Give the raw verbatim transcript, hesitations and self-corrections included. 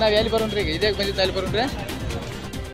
Now we are going to